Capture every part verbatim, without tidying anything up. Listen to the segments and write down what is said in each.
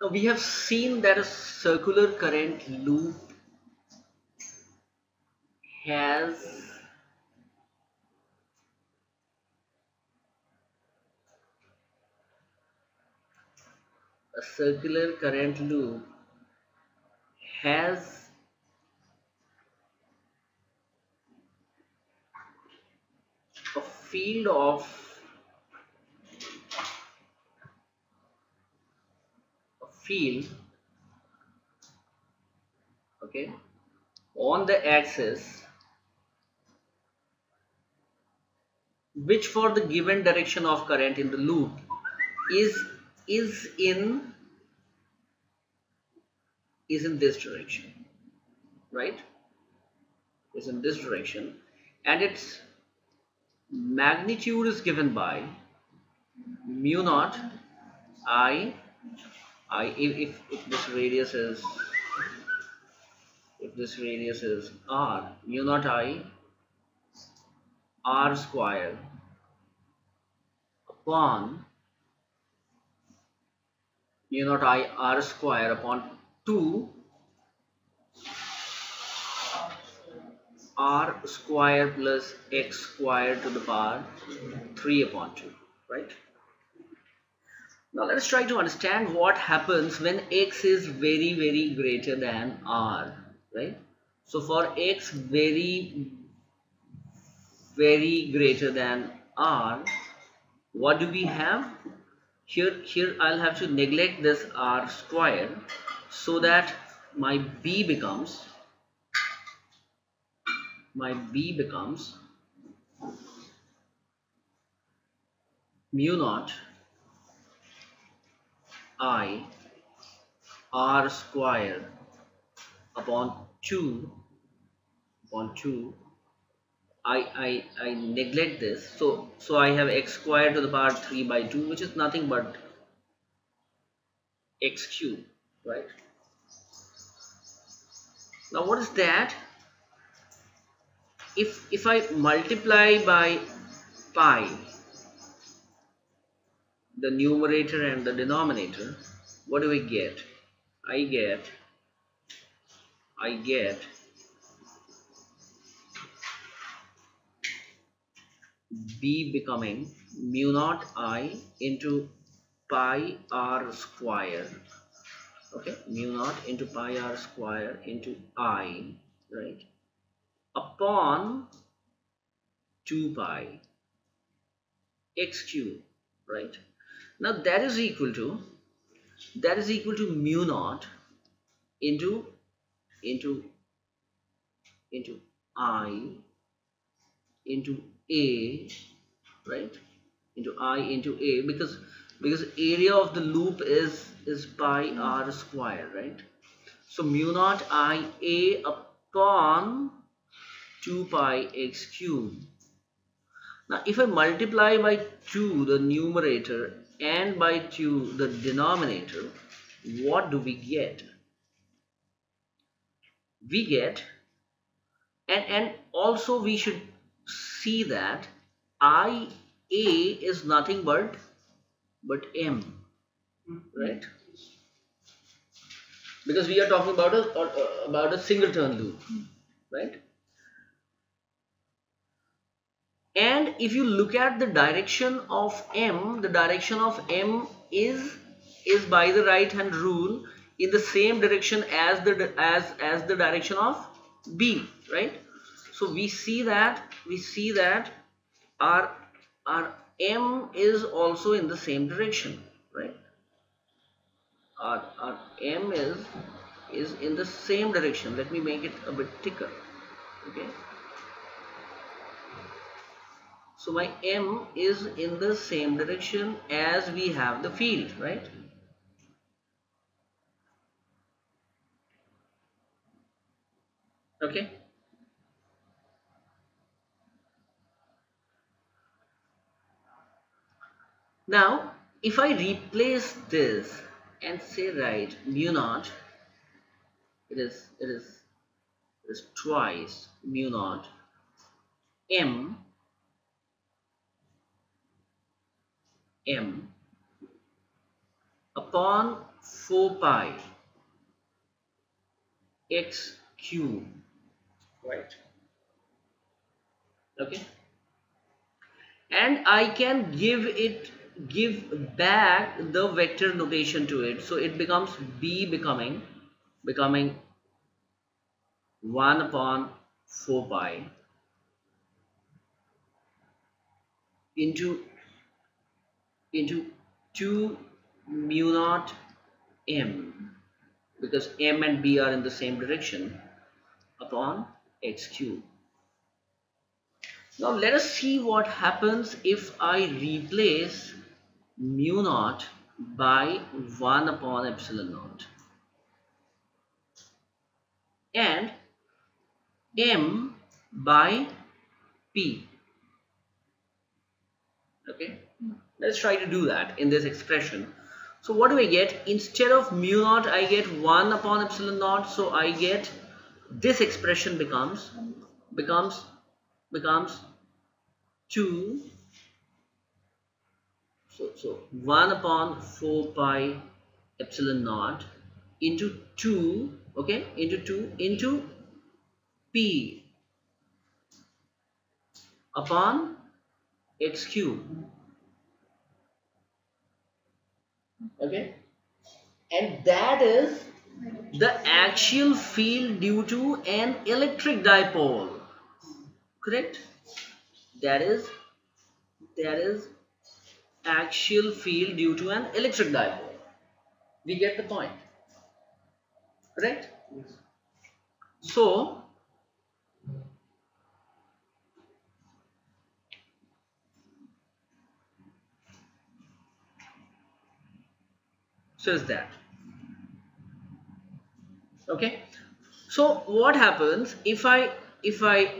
Now we have seen that a circular current loop has a circular current loop has a field of a field okay on the axis which for the given direction of current in the loop is is in is in this direction, right? Is in this direction, and its magnitude is given by mu naught I I if, if this radius is if this radius is R, mu naught I R square upon mu naught I R square upon two R square plus X square to the power three upon two, right? Now let us try to understand what happens when X is very very greater than R, right? So for X very very greater than R, what do we have? Here, here I'll have to neglect this R square, so that my B becomes my B becomes mu naught I R square upon two upon two I I I neglect this, so so I have X square to the power three by two, which is nothing but X cube, right? Now what is that? If if I multiply by pi the numerator and the denominator, what do we get? I get I get B becoming mu naught I into pi R square. Okay, mu naught into pi R square into I, right, upon two pi X cube, right? Now that is equal to that is equal to mu naught into into into I into A, right, into I into A, because because area of the loop is is pi R square, right? So mu naught I A upon two pi X cube. Now if I multiply by two the numerator and by two the denominator, what do we get? We get, and and also we should see that I A is nothing but but M, right? Because we are talking about a about a singleton loop, right? And if you look at the direction of M, the direction of M is is by the right hand rule in the same direction as the as as the direction of B, right? So we see that we see that our our M is also in the same direction, right? Our, our M is is in the same direction. Let me make it a bit thicker, okay? So my M is in the same direction as we have the field, right? Okay. Now, if I replace this and say, right, mu naught, it is, it is, it is twice mu naught M, M upon four pi x cube, right? Okay, and I can give it give back the vector notation to it, so it becomes b becoming becoming one upon four pi into into two mu naught m, because m and b are in the same direction, upon x cube. Now let us see what happens if I replace mu naught by one upon epsilon naught, and m by p. Okay, let's try to do that in this expression. So what do I get? Instead of mu naught, I get one upon epsilon naught. So I get this expression becomes becomes becomes two. So so one upon four pi epsilon naught into two. Okay, into two into p upon x cube. Okay, and that is the axial field due to an electric dipole, correct? That is that is axial field due to an electric dipole. We get the point, correct? Yes. So is that okay? So what happens if I if I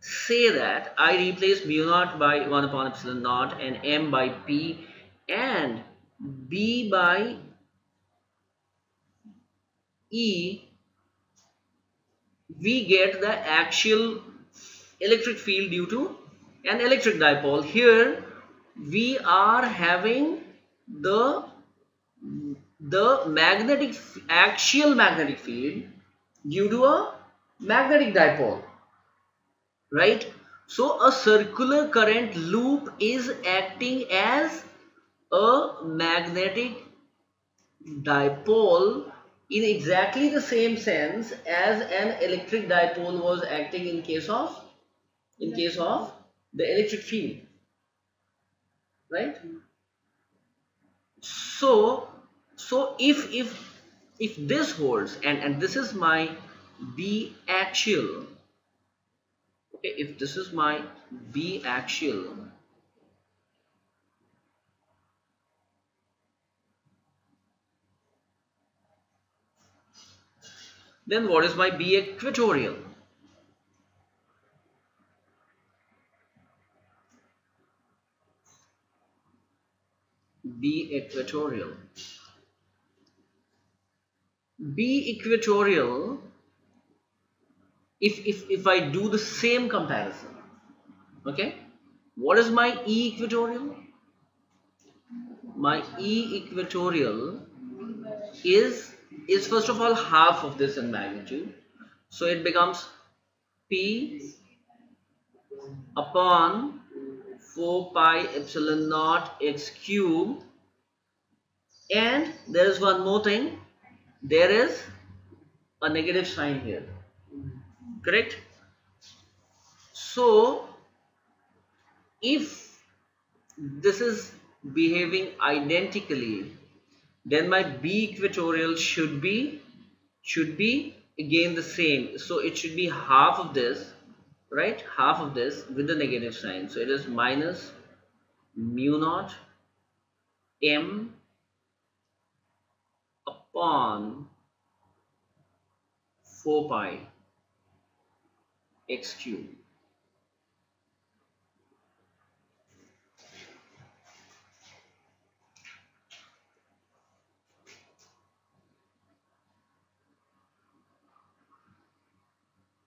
say that I replace mu naught by one upon epsilon naught and m by p and b by e? We get the axial electric field due to an electric dipole. Here we are having the the magnetic axial magnetic field due to a magnetic dipole, right? So a circular current loop is acting as a magnetic dipole in exactly the same sense as an electric dipole was acting in case of in case of the electric field, right? So so if if if this holds, and and this is my b axial, okay, if this is my b axial, then what is my b equatorial? B equatorial. B equatorial, if, if, if I do the same comparison, okay, what is my E equatorial? My E equatorial is, is first of all half of this in magnitude, so it becomes P upon four pi epsilon naught x cube, and there is one more thing. There is a negative sign here, correct? So if this is behaving identically, then my B equatorial should be should be again the same. So it should be half of this, right? Half of this with the negative sign. So it is minus mu naught m upon four pi x cube.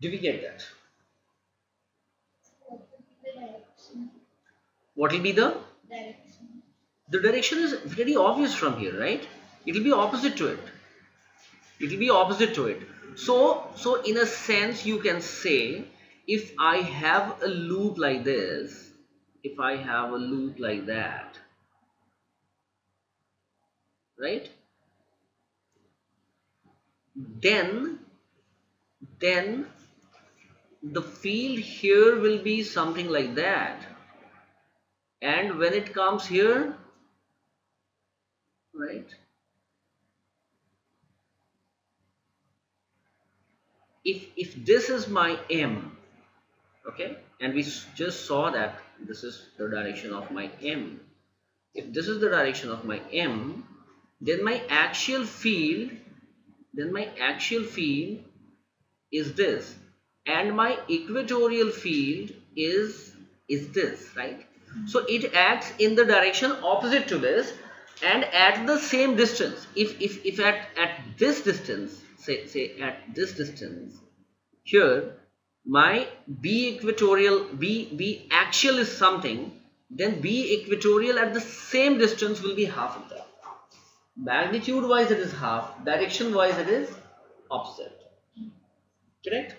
Do we get that? What will be the direction? The direction is very obvious from here, right? It will be opposite to it. It will be opposite to it. So, so in a sense, you can say, if I have a loop like this, if I have a loop like that, right? Then, then the field here will be something like that. And when it comes here, right? If, if this is my M, okay, and we just saw that this is the direction of my M. If this is the direction of my M, then my axial field, then my axial field is this, and my equatorial field is, is this, right? So it acts in the direction opposite to this and at the same distance. If, if, if at, at this distance, say, say at this distance, here my B equatorial, B, B axial is something, then B equatorial at the same distance will be half of that. Magnitude wise it is half, direction wise it is opposite. Correct?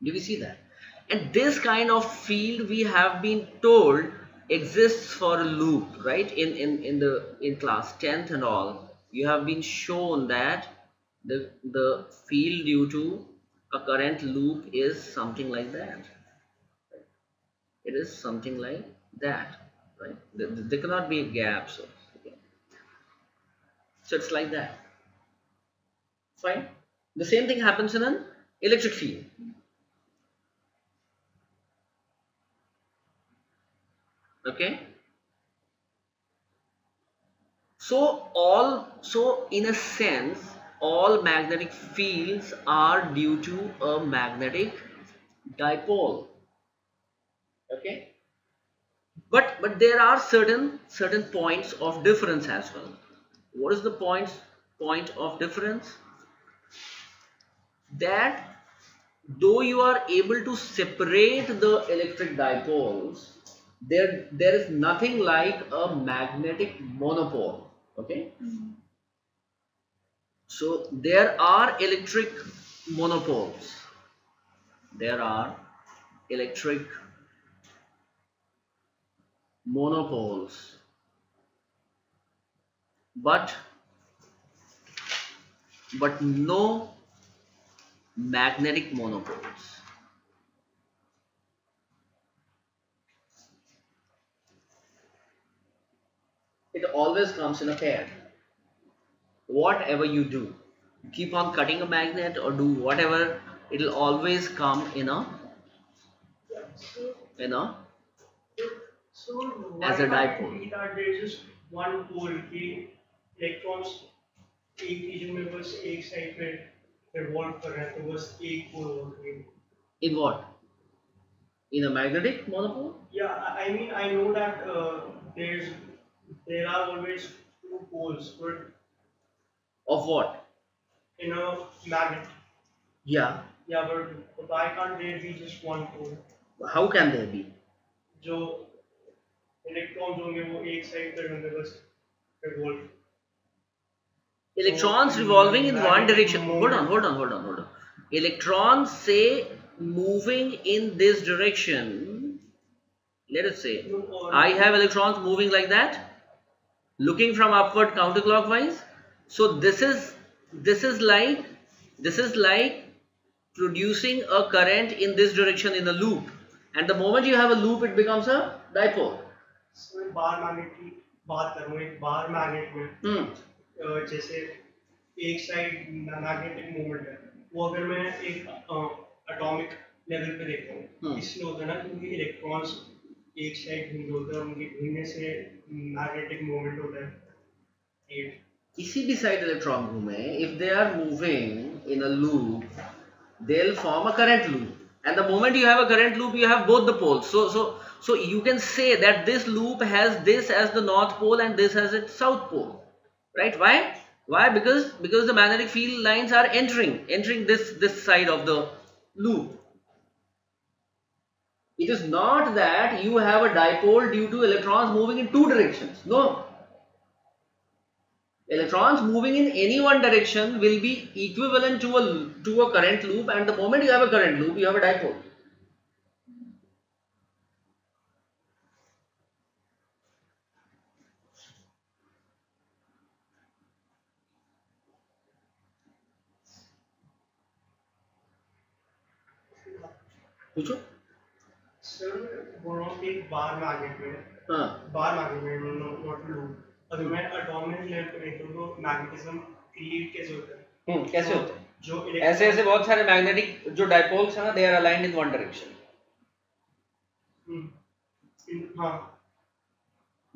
Do we see that? And this kind of field we have been told exists for a loop, right? In, in, in the in class tenth and all, you have been shown that the, the field due to a current loop is something like that. It is something like that, right? There, there cannot be a gap. So, okay. So it's like that. Fine. The same thing happens in an electric field. Okay, so all so in a sense all magnetic fields are due to a magnetic dipole. Okay, but but there are certain certain points of difference as well. What is the points point of difference? That though you are able to separate the electric dipoles, There, there is nothing like a magnetic monopole, okay? Mm-hmm. So, there are electric monopoles. There are electric monopoles. But, but no magnetic monopoles. It always comes in a pair. Whatever you do, keep on cutting a magnet or do whatever, it will always come in a, in a, so as a dipole. There is just one pole, electrons, in what? In a magnetic monopole? Yeah, I mean, I know that uh, there is. There are always two poles, but of what? In a magnet. Yeah. Yeah, but why can't there be just one pole? How can there be? So electrons होंगे वो एक side पर होंगे बस revolve. Electrons revolving in one direction. Hold on, hold on, hold on, hold on. Electrons say moving in this direction. Let us say I have electrons moving like that, looking from upward counterclockwise. So this is this is like this is like producing a current in this direction in a loop, and the moment you have a loop it becomes a dipole. So if bar magnet ki baat karu, ek bar magnet mein hmm uh, jaise ek side magnetic moment hai, wo agar main ek uh, atomic level pe dekhu hmm. isliye hota na kyunki electrons एक side होता है, उनके घूमने से magnetic moment होता है. किसी भी साइड इलेक्ट्रॉन घूमे, if they are moving in a loop, they will form a current loop, and the moment you have a current loop you have both the poles. So so so you can say that this loop has this as the north pole and this has it south pole, right? Why why because because the magnetic field lines are entering entering this this side of the loop. It is not that you have a dipole due to electrons moving in two directions. No. Electrons moving in any one direction will be equivalent to a, to a current loop, and the moment you have a current loop, you have a dipole. पूछो sir boron एक बार magnet में हां bar magnet में not loop अगर मैं dominant layer पे देखूं तो मैग्नेटिज्म क्रिएट कैसे होता है हम्म कैसे होता है जो ऐसे ऐसे बहुत सारे मैग्नेटिक जो डाइपोल्स है ना they are aligned in one direction hmm हां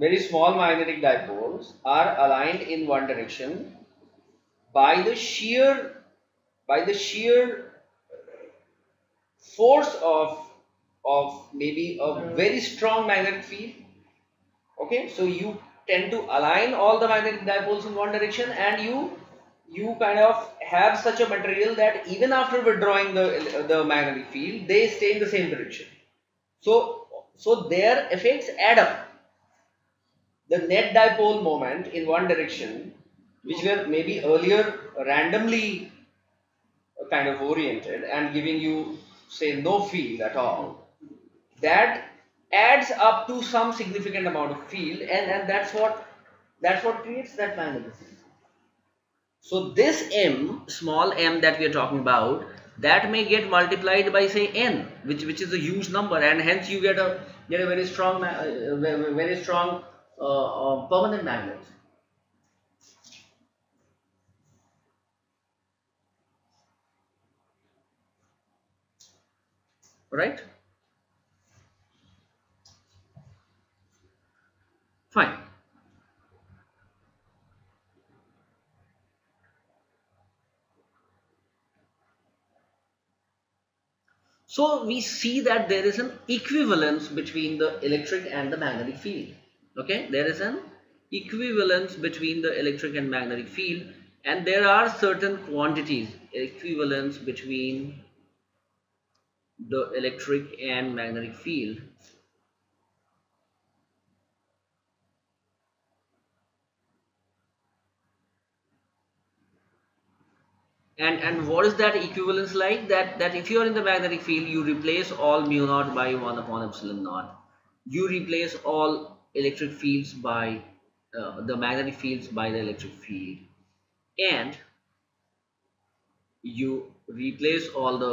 very small magnetic dipoles are aligned in one direction by the sheer by the sheer force of of maybe a very strong magnetic field. Okay, so you tend to align all the magnetic dipoles in one direction, and you you kind of have such a material that even after withdrawing the the magnetic field, they stay in the same direction. So so their effects add up. The net dipole moment in one direction, which were maybe earlier randomly kind of oriented and giving you say no field at all, that adds up to some significant amount of field, and and that's what that's what creates that magnetism. So this m, small m that we are talking about, that may get multiplied by say n, which which is a huge number, and hence you get a get a very strong uh, very strong uh, uh, permanent magnet. Right? Fine. So we see that there is an equivalence between the electric and the magnetic field. Okay, there is an equivalence between the electric and magnetic field, and there are certain quantities equivalence between the electric and magnetic field. And and what is that equivalence like? That that if you are in the magnetic field, you replace all mu naught by one upon epsilon naught. You replace all electric fields by uh, the magnetic fields by the electric field, and you replace all the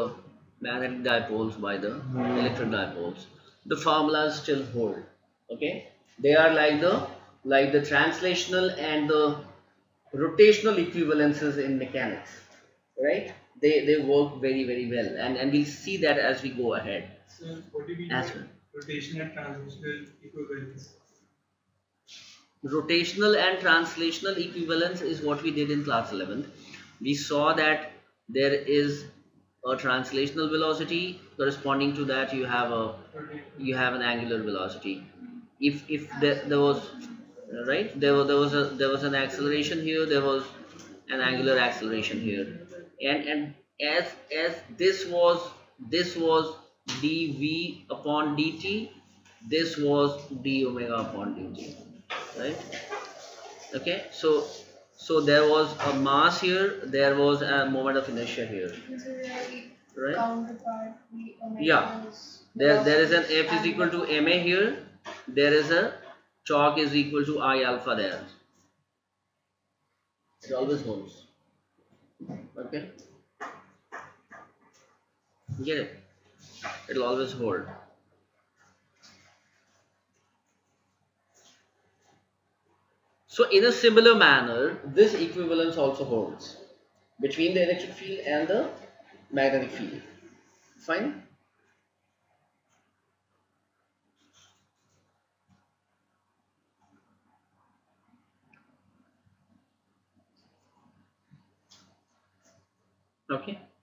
magnetic dipoles by the mm. electric dipoles. The formulas still hold. Okay, they are like the like the translational and the rotational equivalences in mechanics, right? They they work very very well, and and we'll see that as we go ahead. So what do you mean as well? Rotational and translational equivalence. Rotational and translational equivalence is what we did in class eleventh. We saw that there is a translational velocity, corresponding to that you have a you have an angular velocity. If if there, there was right there was there was a there was an acceleration here, there was an angular acceleration here, and and as as this was this was dv upon dt, this was d omega upon dt, right? Okay, so. So there was a mass here, there was a moment of inertia here, right? Yeah, there there is an F is equal to ma here, there is a torque is equal to I alpha there. It always holds. Okay, you get it? It'll always hold. So in a similar manner, this equivalence also holds between the electric field and the magnetic field. Fine? Okay.